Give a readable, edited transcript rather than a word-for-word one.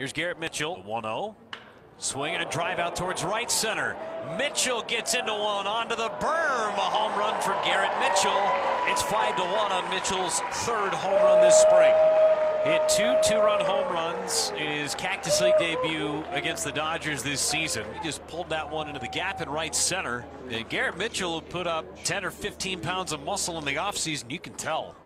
Here's Garrett Mitchell, 1-0. Swing and a drive out towards right center. Mitchell gets into one onto the berm. A home run for Garrett Mitchell. It's 5-1 on Mitchell's third home run this spring. He hit two 2-run home runs in his Cactus League debut against the Dodgers this season. He just pulled that one into the gap in right center. And Garrett Mitchell put up 10 or 15 pounds of muscle in the offseason. You can tell.